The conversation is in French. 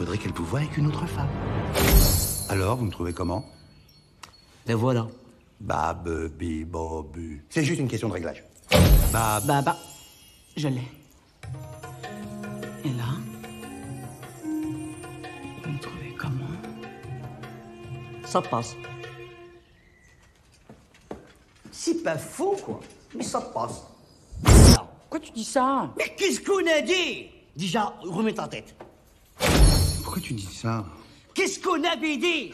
faudrait qu'elle vous voie avec une autre femme. Alors, vous me trouvez comment? La voilà. Bab, bi, bobu. C'est juste une question de réglage. Bab. Baba. Je l'ai. Et là? Vous me trouvez comment? Ça passe. C'est pas faux, quoi. Mais ça passe. Alors, pourquoi tu dis ça? Mais qu'est-ce qu'on a dit? Déjà, remets ta tête. Pourquoi tu dis ça? Qu'est-ce qu'on avait dit?